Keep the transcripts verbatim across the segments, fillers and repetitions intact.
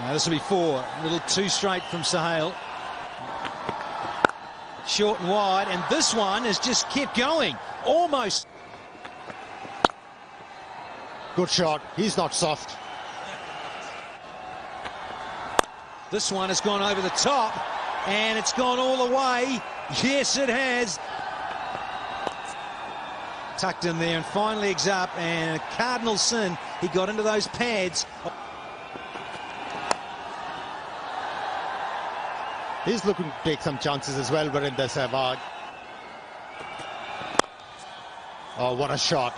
Now this will be four. A little too straight from Sehwag. Short and wide, and this one has just kept going. Almost. Good shot. He's not soft. This one has gone over the top, and it's gone all the way. Yes, it has. Tucked in there and finally eggs up, and cardinal sin. He got into those pads. He's looking to take some chances as well, Virender Sehwag. Oh, what a shot.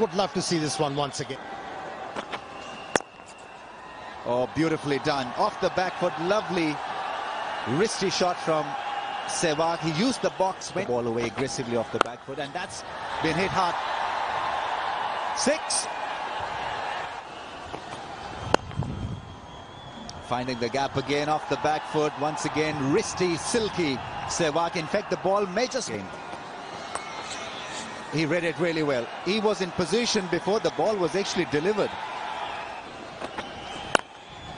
Would love to see this one once again. Oh, beautifully done. Off the back foot, lovely wristy shot from Sehwag. He used the box, went the ball away aggressively off the back foot, and that's been hit hard. Six. Finding the gap again off the back foot. Once again, wristy, silky Sehwag. In fact, the ball may just... He read it really well. He was in position before the ball was actually delivered.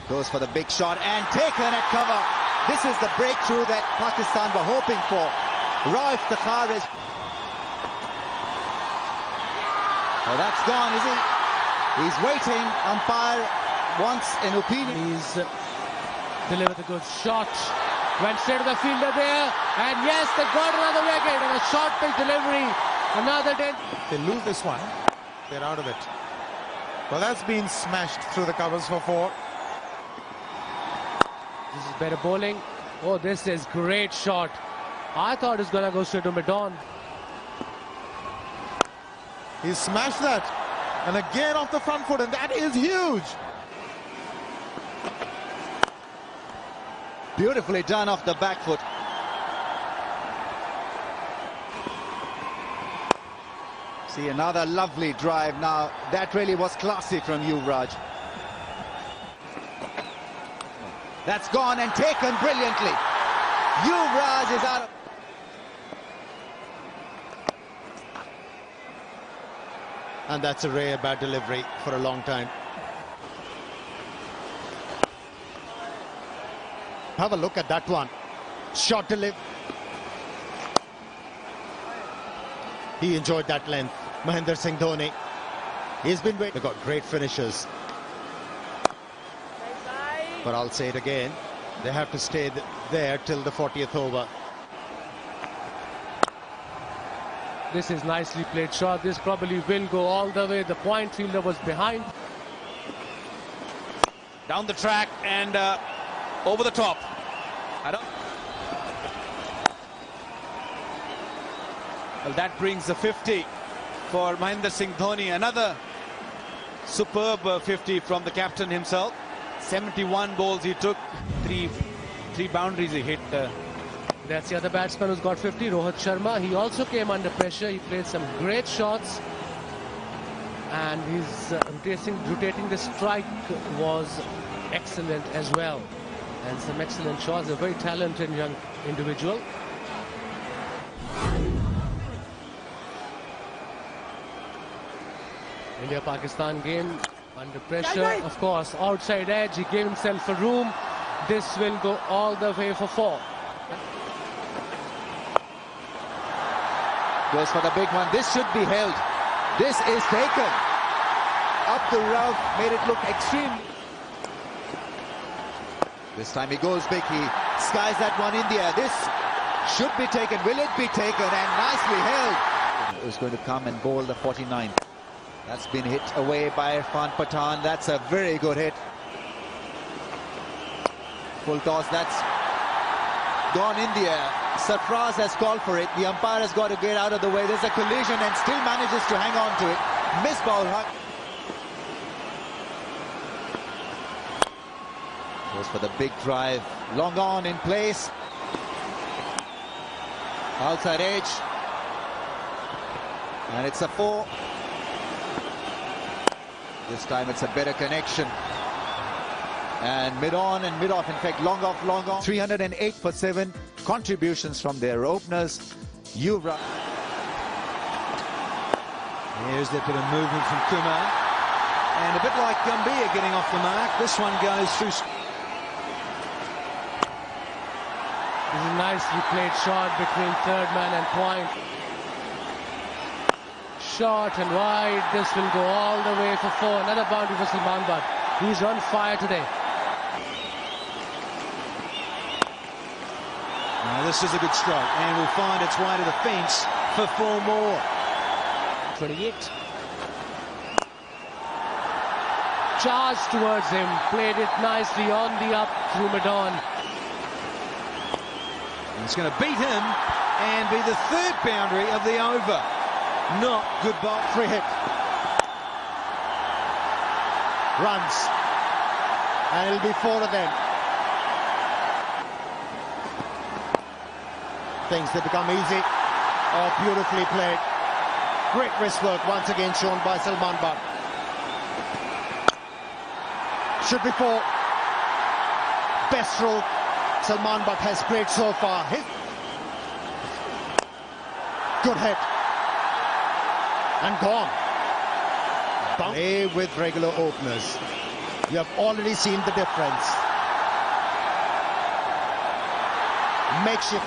Goes for the big shot and taken at cover. This is the breakthrough that Pakistan were hoping for. Rauf Takhar is... Oh, that's gone, is he? He's waiting. Umpire wants an opinion. He's uh, delivered a good shot, went straight to the fielder there, and yes, they got another wicket and a short pitch delivery. Another ten. They lose this one, they're out of it. Well, that's been smashed through the covers for four. This is better bowling. Oh, this is great shot. I thought it's gonna go straight to mid-on. He smashed that, and again off the front foot, and that is huge. Beautifully done off the back foot. See another lovely drive now. That really was classy from Yuvraj. That's gone and taken brilliantly. Yuvraj is out of... And that's a rare bad delivery for a long time. Have a look at that one. Short delivery. He enjoyed that length. Mahendra Singh Dhoni. He's been waiting. They've got great finishes. But I'll say it again. They have to stay th there till the fortieth over. This is nicely played shot. This probably will go all the way. The point fielder was behind. Down the track and... Uh... Over the top. I don't... Well, that brings the fifty for Mahendra Singh Dhoni. Another superb fifty from the captain himself. seventy-one balls he took. Three, three boundaries he hit. Uh... That's the other batsman who's got fifty, Rohit Sharma. He also came under pressure. He played some great shots. And his uh, rotating, rotating the strike was excellent as well. And some excellent shots, a very talented young individual. India-Pakistan game under pressure, of course, outside edge, he gave himself a room. This will go all the way for four. Goes for the big one, this should be held. This is taken. Up to Rauf, made it look extremely... This time he goes big, he skies that one in the air. This should be taken, will it be taken, and nicely held. It was going to come and bowl the forty-nine. That's been hit away by Irfan Pathan. That's a very good hit. Full toss, that's gone in the air. Sarfraz has called for it. The umpire has got to get out of the way. There's a collision and still manages to hang on to it. Misbah-ul-Haq. For the big drive, long on in place, outside edge, and it's a four. This time it's a better connection, and mid on and mid off. In fact, long off, long on. three hundred eight for seven contributions from their openers. Yuvraj. Here's that bit of movement from Kumar. And a bit like Gambhir getting off the mark, this one goes through. This is a nicely played shot between third man and point. Short and wide, this will go all the way for four. Another boundary for Salman Butt. He's on fire today. Now this is a good stroke and will find its way to the fence for four more. twenty-eight. Charged towards him, played it nicely on the up through Madon. It's going to beat him and be the third boundary of the over. Not good ball. Free hit. Runs. And it'll be four of them. Things that become easy. Oh, beautifully played. Great wrist work once again shown by Salman Butt. Should be four. Best roll Salman Butt has played so far. Hit. Good hit. And gone. Play with regular openers. You have already seen the difference. Makeshift.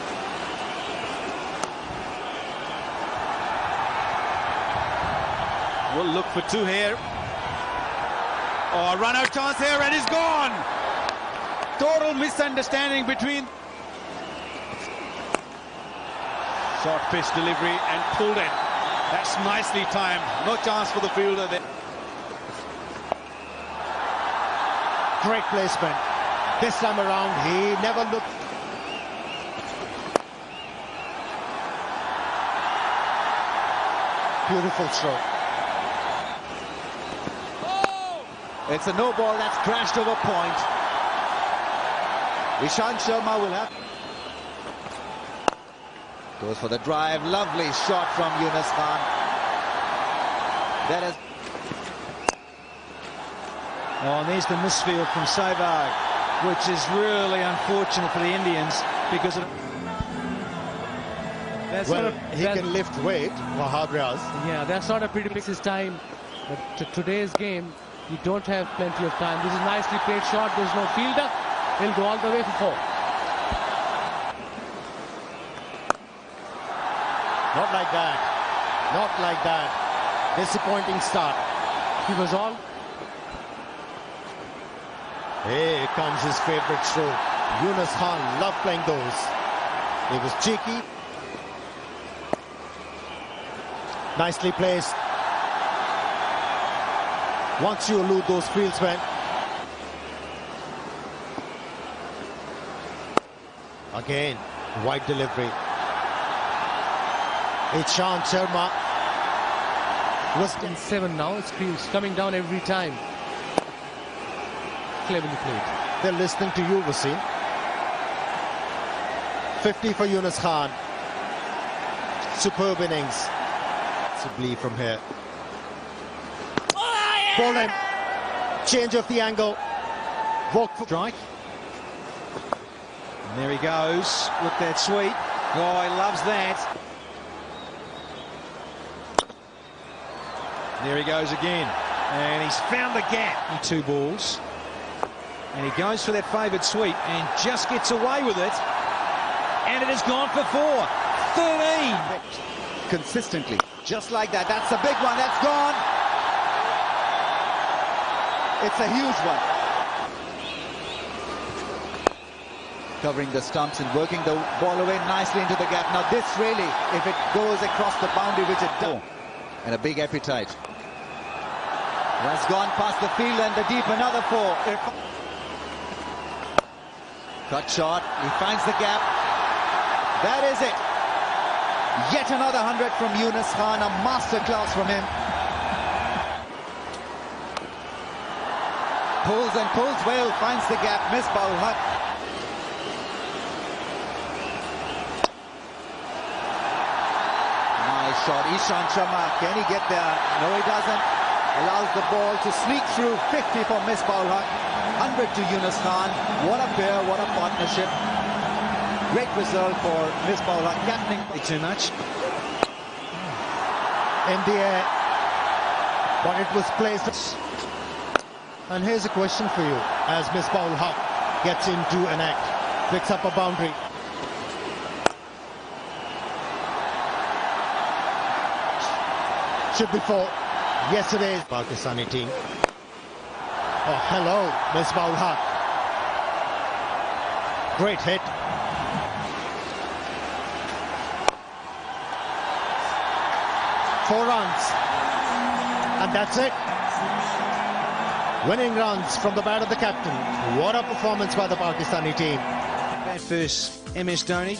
We'll look for two here. Oh, run out chance here and he's gone. Total misunderstanding between. Short pitch delivery and pulled it. That's nicely timed. No chance for the fielder there. Great placement. This time around, he never looked. Beautiful stroke. Oh! It's a no ball that's crashed over point. Ishant Sharma will have. Goes for the drive. Lovely shot from Younis Khan. That is. Oh, and there's the misfield from Sehwag, which is really unfortunate for the Indians because of. That's well, not a, he that, can lift weight for Sarfraz. Yeah, that's not a pretty mix this time. But today's game, you don't have plenty of time. This is a nicely played shot. There's no fielder. He'll go all the way for four. Not like that. Not like that. Disappointing start. He was on. Here comes his favourite stroke. Younis Khan loved playing those. It was cheeky. Nicely placed. Once you elude those fieldsmen. Again, wide delivery. Ishant Sharma was in seven now. It's coming down every time. Cleverly played. They're listening to you, Vaseem. fifty for Younis Khan. Superb innings. It's a bleed from here. Oh, yeah! Ball in. Change of the angle. Walk for strike. And there he goes with that sweep. Oh, he loves that. There he goes again. And he's found the gap in two balls. And he goes for that favoured sweep and just gets away with it. And it has gone for four. thirteen. Consistently. Just like that. That's a big one. That's gone. It's a huge one. Covering the stumps and working the ball away nicely into the gap. Now this really, if it goes across the boundary, which it does, and a big appetite. That's gone past the field and the deep, another four. Cut short, he finds the gap. That is it. Yet another hundred from Younis Khan, a masterclass from him. Pulls and pulls well, finds the gap, Misbah-ul-Haq. Shot. Ishant Sharma, can he get there? No, he doesn't. Allows the ball to sneak through. fifty for Misbah-ul-Haq, one hundred to Younis Khan. What a pair, what a partnership. Great result for Misbah-ul-Haq. Captaining by too much. In the air, but it was placed. And here's a question for you as Misbah-ul-Haq gets into an act, picks up a boundary. Should be for yesterday's Pakistani team. Oh, hello, Misbah-ul-Haq. Great hit. Four runs. And that's it. Winning runs from the bat of the captain. What a performance by the Pakistani team. Bad first, M S Dhoni.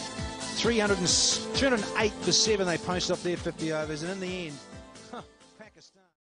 three hundred and eight for seven they posted off their fifty overs, and in the end...